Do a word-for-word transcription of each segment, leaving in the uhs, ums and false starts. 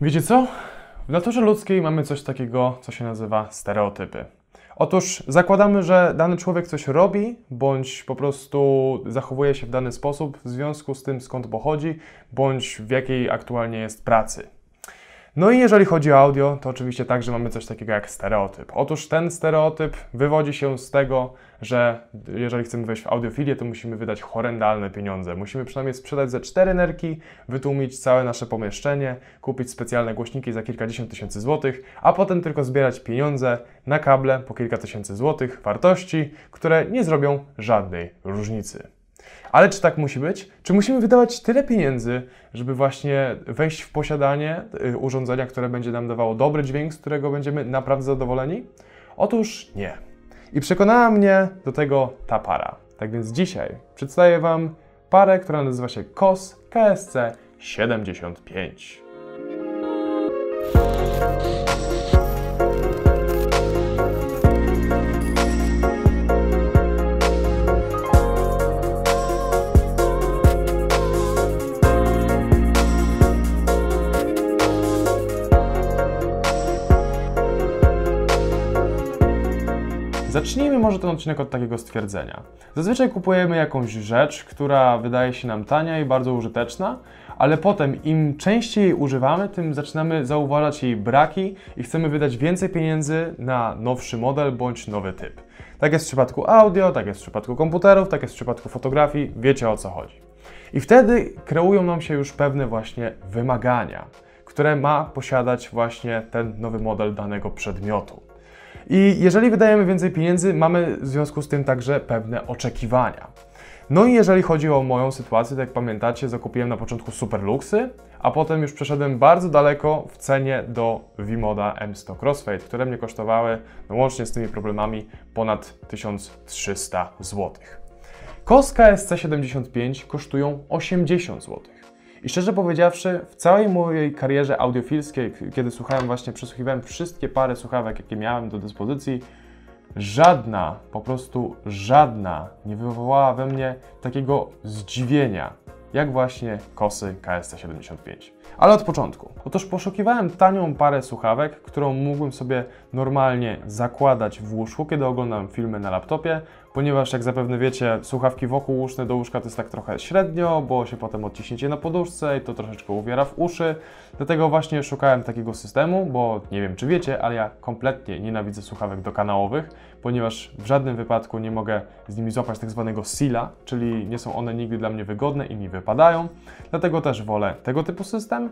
Wiecie co? W naturze ludzkiej mamy coś takiego, co się nazywa stereotypy. Otóż zakładamy, że dany człowiek coś robi, bądź po prostu zachowuje się w dany sposób w związku z tym, skąd pochodzi, bądź w jakiej aktualnie jest pracy. No i jeżeli chodzi o audio, to oczywiście także mamy coś takiego jak stereotyp. Otóż ten stereotyp wywodzi się z tego, że jeżeli chcemy wejść w audiofilię, to musimy wydać horrendalne pieniądze. Musimy przynajmniej sprzedać ze cztery nerki, wytłumić całe nasze pomieszczenie, kupić specjalne głośniki za kilkadziesiąt tysięcy złotych, a potem tylko zbierać pieniądze na kable po kilka tysięcy złotych wartości, które nie zrobią żadnej różnicy. Ale czy tak musi być? Czy musimy wydawać tyle pieniędzy, żeby właśnie wejść w posiadanie urządzenia, które będzie nam dawało dobry dźwięk, z którego będziemy naprawdę zadowoleni? Otóż nie. I przekonała mnie do tego ta para. Tak więc dzisiaj przedstawię Wam parę, która nazywa się Koss K S C siedemdziesiąt pięć. Zacznijmy może ten odcinek od takiego stwierdzenia. Zazwyczaj kupujemy jakąś rzecz, która wydaje się nam tania i bardzo użyteczna, ale potem im częściej jej używamy, tym zaczynamy zauważać jej braki i chcemy wydać więcej pieniędzy na nowszy model bądź nowy typ. Tak jest w przypadku audio, tak jest w przypadku komputerów, tak jest w przypadku fotografii, wiecie o co chodzi. I wtedy kreują nam się już pewne właśnie wymagania, które ma posiadać właśnie ten nowy model danego przedmiotu. I jeżeli wydajemy więcej pieniędzy, mamy w związku z tym także pewne oczekiwania. No i jeżeli chodzi o moją sytuację, tak jak pamiętacie, zakupiłem na początku super luksy, a potem już przeszedłem bardzo daleko w cenie do V-Moda M sto Crossfade, które mnie kosztowały no łącznie z tymi problemami ponad tysiąc trzysta złotych. Koss K S C siedemdziesiąt pięć kosztują osiemdziesiąt złotych. I szczerze powiedziawszy, w całej mojej karierze audiofilskiej, kiedy słuchałem właśnie, przesłuchiwałem wszystkie pary słuchawek, jakie miałem do dyspozycji, żadna, po prostu żadna nie wywołała we mnie takiego zdziwienia, jak właśnie Kossy K S C siedemdziesiąt pięć. Ale od początku. Otóż poszukiwałem tanią parę słuchawek, którą mógłbym sobie normalnie zakładać w łóżku, kiedy oglądam filmy na laptopie, ponieważ jak zapewne wiecie, słuchawki wokół uszne do łóżka to jest tak trochę średnio, bo się potem odciśniecie na poduszce i to troszeczkę uwiera w uszy. Dlatego właśnie szukałem takiego systemu, bo nie wiem czy wiecie, ale ja kompletnie nienawidzę słuchawek dokanałowych, ponieważ w żadnym wypadku nie mogę z nimi złapać tak zwanego seala, czyli nie są one nigdy dla mnie wygodne i mi wypadają. Dlatego też wolę tego typu system.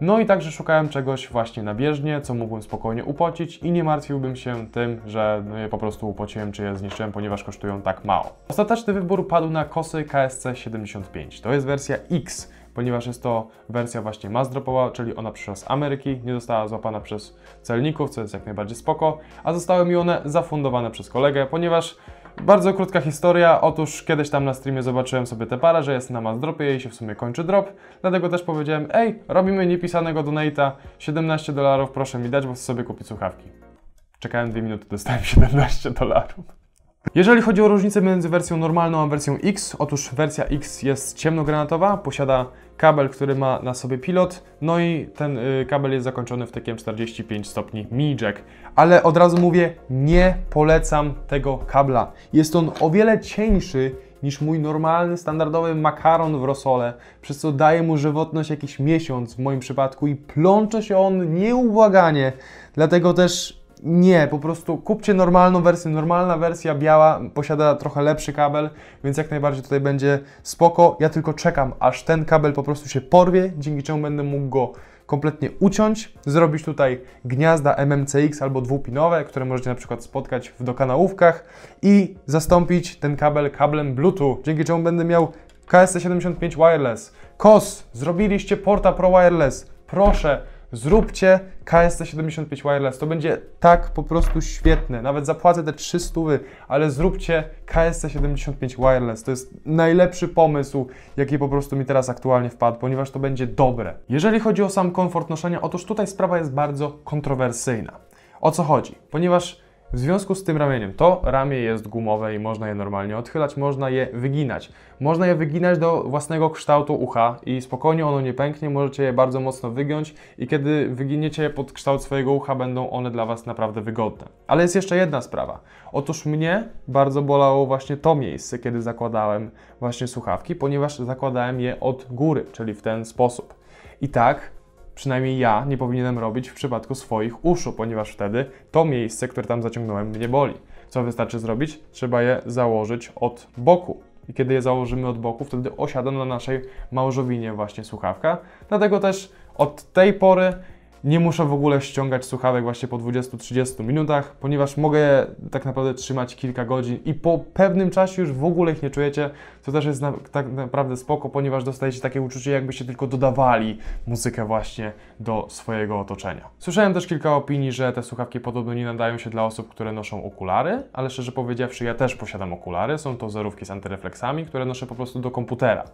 No i także szukałem czegoś właśnie na bieżnie, co mógłbym spokojnie upocić i nie martwiłbym się tym, że no je po prostu upociłem czy je zniszczyłem, ponieważ kosztuje tak mało. Ostateczny wybór padł na Kossy K S C siedemdziesiąt pięć. To jest wersja X, ponieważ jest to wersja właśnie massdropowa, czyli ona przyszła z Ameryki, nie została złapana przez celników, co jest jak najbardziej spoko, a zostały mi one zafundowane przez kolegę, ponieważ bardzo krótka historia, otóż kiedyś tam na streamie zobaczyłem sobie tę parę, że jest na Massdropie i się w sumie kończy drop, dlatego też powiedziałem, ej, robimy niepisanego donate'a, siedemnaście dolarów proszę mi dać, bo chcę sobie kupić słuchawki. Czekałem dwie minuty, dostałem siedemnaście dolarów. Jeżeli chodzi o różnicę między wersją normalną a wersją X, otóż wersja X jest ciemnogranatowa, posiada kabel, który ma na sobie pilot, no i ten y, kabel jest zakończony wtykiem czterdzieści pięć stopni mini jack. Ale od razu mówię, nie polecam tego kabla. Jest on o wiele cieńszy niż mój normalny, standardowy makaron w rosole, przez co daje mu żywotność jakiś miesiąc w moim przypadku i plącze się on nieubłaganie, dlatego też... Nie, po prostu kupcie normalną wersję. Normalna wersja biała posiada trochę lepszy kabel, więc jak najbardziej tutaj będzie spoko. Ja tylko czekam, aż ten kabel po prostu się porwie, dzięki czemu będę mógł go kompletnie uciąć, zrobić tutaj gniazda M M C X albo dwupinowe, które możecie na przykład spotkać w dokanałówkach i zastąpić ten kabel kablem Bluetooth, dzięki czemu będę miał K S C siedemdziesiąt pięć Wireless. Koss, zrobiliście Porta Pro Wireless. Proszę, zróbcie K S C siedemdziesiąt pięć Wireless, to będzie tak po prostu świetne, nawet zapłacę te trzysta, ale zróbcie K S C siedemdziesiąt pięć Wireless, to jest najlepszy pomysł, jaki po prostu mi teraz aktualnie wpadł, ponieważ to będzie dobre. Jeżeli chodzi o sam komfort noszenia, otóż tutaj sprawa jest bardzo kontrowersyjna. O co chodzi? Ponieważ W związku z tym ramieniem, to ramię jest gumowe i można je normalnie odchylać, można je wyginać. Można je wyginać do własnego kształtu ucha i spokojnie ono nie pęknie, możecie je bardzo mocno wygiąć i kiedy wyginiecie je pod kształt swojego ucha, będą one dla Was naprawdę wygodne. Ale jest jeszcze jedna sprawa. Otóż mnie bardzo bolało właśnie to miejsce, kiedy zakładałem właśnie słuchawki, ponieważ zakładałem je od góry, czyli w ten sposób. I tak, przynajmniej ja nie powinienem robić w przypadku swoich uszu, ponieważ wtedy to miejsce, które tam zaciągnąłem, mnie boli. Co wystarczy zrobić? Trzeba je założyć od boku. I kiedy je założymy od boku, wtedy osiada na naszej małżowinie właśnie słuchawka. Dlatego też od tej pory nie muszę w ogóle ściągać słuchawek właśnie po dwudziestu trzydziestu minutach, ponieważ mogę je tak naprawdę trzymać kilka godzin i po pewnym czasie już w ogóle ich nie czujecie, co też jest na, tak naprawdę spoko, ponieważ dostajecie takie uczucie, jakbyście tylko dodawali muzykę właśnie do swojego otoczenia. Słyszałem też kilka opinii, że te słuchawki podobno nie nadają się dla osób, które noszą okulary, ale szczerze powiedziawszy, ja też posiadam okulary, są to zerówki z antyrefleksami, które noszę po prostu do komputera.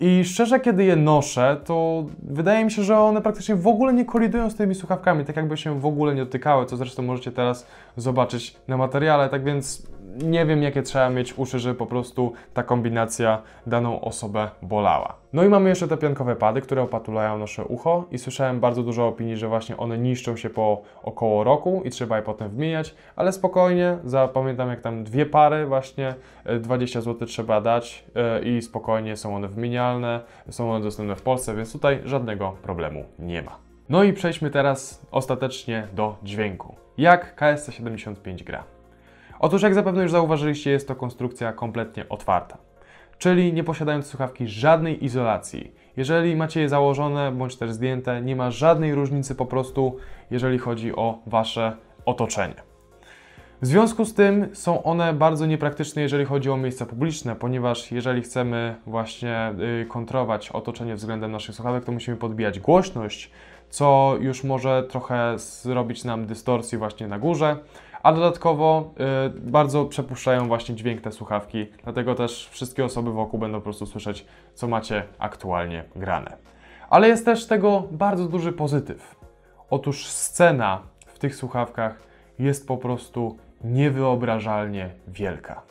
I szczerze, kiedy je noszę, to wydaje mi się, że one praktycznie w ogóle nie kolidują z tymi słuchawkami, tak jakby się w ogóle nie dotykały, co zresztą możecie teraz zobaczyć na materiale, tak więc nie wiem, jakie trzeba mieć uszy, żeby po prostu ta kombinacja daną osobę bolała. No i mamy jeszcze te piankowe pady, które opatulają nasze ucho i słyszałem bardzo dużo opinii, że właśnie one niszczą się po około roku i trzeba je potem wymieniać, ale spokojnie, zapamiętam jak tam dwie pary właśnie, dwadzieścia złotych trzeba dać i spokojnie są one wymienialne, są one dostępne w Polsce, więc tutaj żadnego problemu nie ma. No i przejdźmy teraz ostatecznie do dźwięku. Jak K S C siedemdziesiąt pięć gra? Otóż jak zapewne już zauważyliście, jest to konstrukcja kompletnie otwarta. Czyli nie posiadając słuchawki żadnej izolacji. Jeżeli macie je założone bądź też zdjęte, nie ma żadnej różnicy po prostu, jeżeli chodzi o Wasze otoczenie. W związku z tym są one bardzo niepraktyczne, jeżeli chodzi o miejsca publiczne, ponieważ jeżeli chcemy właśnie kontrolować otoczenie względem naszych słuchawek, to musimy podbijać głośność, co już może trochę zrobić nam dystorsji właśnie na górze, a dodatkowo yy, bardzo przepuszczają właśnie dźwięk te słuchawki, dlatego też wszystkie osoby wokół będą po prostu słyszeć, co macie aktualnie grane. Ale jest też tego bardzo duży pozytyw. Otóż scena w tych słuchawkach jest po prostu niewyobrażalnie wielka.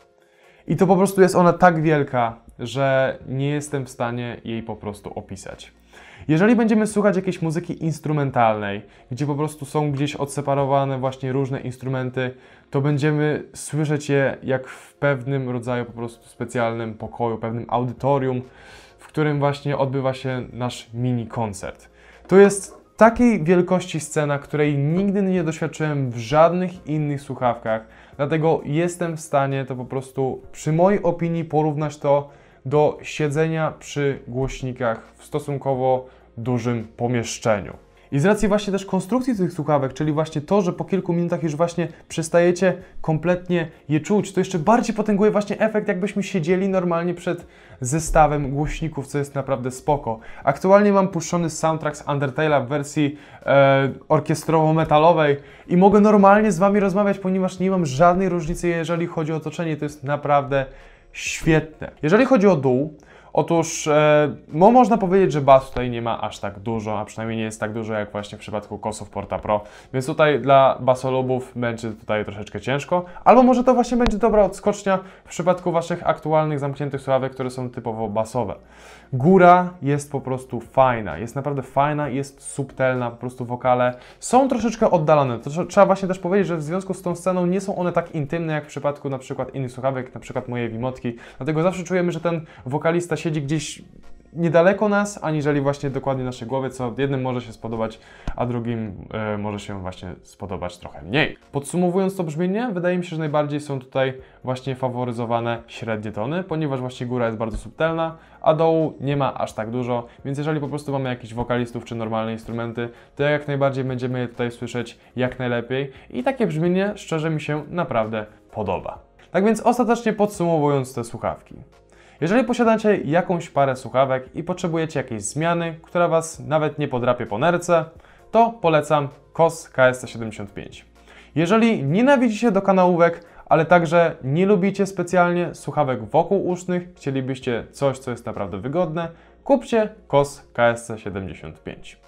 I to po prostu jest ona tak wielka, że nie jestem w stanie jej po prostu opisać. Jeżeli będziemy słuchać jakiejś muzyki instrumentalnej, gdzie po prostu są gdzieś odseparowane właśnie różne instrumenty, to będziemy słyszeć je jak w pewnym rodzaju po prostu specjalnym pokoju, pewnym audytorium, w którym właśnie odbywa się nasz mini koncert. To jest takiej wielkości scena, której nigdy nie doświadczyłem w żadnych innych słuchawkach, dlatego jestem w stanie to po prostu, przy mojej opinii, porównać to do siedzenia przy głośnikach w stosunkowo dużym pomieszczeniu. I z racji właśnie też konstrukcji tych słuchawek, czyli właśnie to, że po kilku minutach już właśnie przestajecie kompletnie je czuć, to jeszcze bardziej potęguje właśnie efekt, jakbyśmy siedzieli normalnie przed zestawem głośników, co jest naprawdę spoko. Aktualnie mam puszczony soundtrack z Undertale'a w wersji e, orkiestrowo-metalowej i mogę normalnie z Wami rozmawiać, ponieważ nie mam żadnej różnicy, jeżeli chodzi o otoczenie, to jest naprawdę świetne. Jeżeli chodzi o dół, otóż e, no, można powiedzieć, że bas tutaj nie ma aż tak dużo, a przynajmniej nie jest tak dużo jak właśnie w przypadku Kossów Porta Pro, więc tutaj dla basolubów będzie tutaj troszeczkę ciężko, albo może to właśnie będzie dobra odskocznia w przypadku Waszych aktualnych zamkniętych słuchawek, które są typowo basowe. Góra jest po prostu fajna, jest naprawdę fajna, jest subtelna, po prostu wokale są troszeczkę oddalone. To trzeba właśnie też powiedzieć, że w związku z tą sceną nie są one tak intymne jak w przypadku na przykład innych słuchawek, na przykład mojej V-Modki, dlatego zawsze czujemy, że ten wokalista siedzi gdzieś niedaleko nas, aniżeli właśnie dokładnie naszej głowie, co jednym może się spodobać, a drugim yy, może się właśnie spodobać trochę mniej. Podsumowując to brzmienie, wydaje mi się, że najbardziej są tutaj właśnie faworyzowane średnie tony, ponieważ właśnie góra jest bardzo subtelna, a dołu nie ma aż tak dużo, więc jeżeli po prostu mamy jakichś wokalistów czy normalne instrumenty, to jak najbardziej będziemy je tutaj słyszeć jak najlepiej i takie brzmienie szczerze mi się naprawdę podoba. Tak więc ostatecznie podsumowując te słuchawki. Jeżeli posiadacie jakąś parę słuchawek i potrzebujecie jakiejś zmiany, która Was nawet nie podrapie po nerce, to polecam Koss K S C siedemdziesiąt pięć. Jeżeli nienawidzicie do kanałówek, ale także nie lubicie specjalnie słuchawek wokół usznych, chcielibyście coś, co jest naprawdę wygodne, kupcie Koss K S C siedemdziesiąt pięć.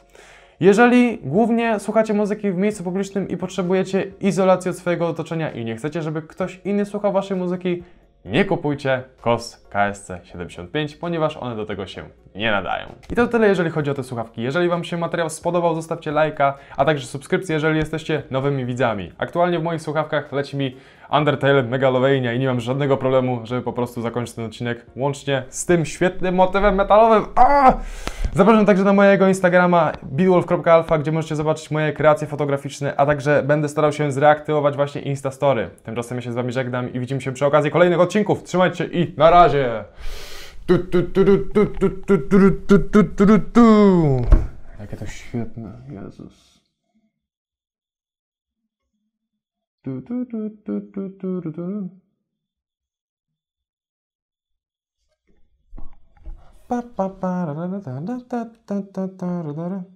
Jeżeli głównie słuchacie muzyki w miejscu publicznym i potrzebujecie izolacji od swojego otoczenia i nie chcecie, żeby ktoś inny słuchał waszej muzyki, nie kupujcie Koss K S C siedemdziesiąt pięć, ponieważ one do tego się nie nadają. I to tyle, jeżeli chodzi o te słuchawki. Jeżeli wam się materiał spodobał, zostawcie lajka, a także subskrypcję, jeżeli jesteście nowymi widzami. Aktualnie w moich słuchawkach leci mi Undertale, Megalovania i nie mam żadnego problemu, żeby po prostu zakończyć ten odcinek łącznie z tym świetnym motywem metalowym. Aaaa! Zapraszam także na mojego Instagrama bitwolf kropka alpha, gdzie możecie zobaczyć moje kreacje fotograficzne, a także będę starał się zreaktywować właśnie Instastory. Tymczasem ja się z wami żegnam i widzimy się przy okazji kolejnych odcinków. Trzymajcie się i na razie! Jakie to świetne, Jezus. Tu, tu, tu, tu, tu, tu, tu. Pa pa pa ra ra ra ra ra ra ra ra ra ra ra.